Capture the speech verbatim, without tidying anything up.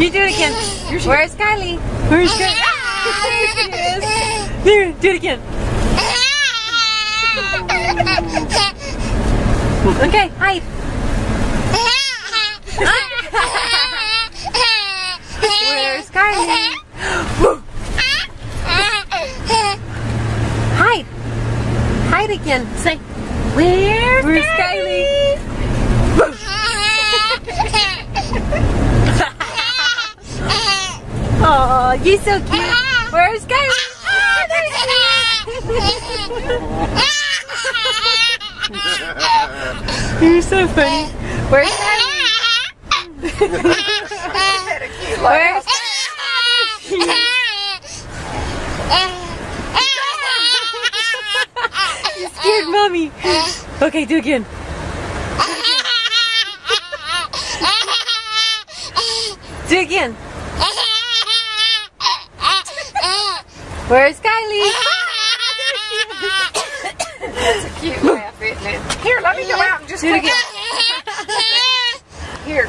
You do it again. Where's Kylie? Where's Kylie? Ah, there she is. Do it again. Okay, hide. Where's Kylie? Hide. Hide again. Say, where's, where's Kylie? Oh, you're so cute. Where's Kylie? Oh, there she is. You're so funny. Where's Kylie? Where's You scared mommy. Okay, do it again. Do it again. Where's Kylie? That's a cute laugh, isn't it? Here, let me go out and just do it again. Here.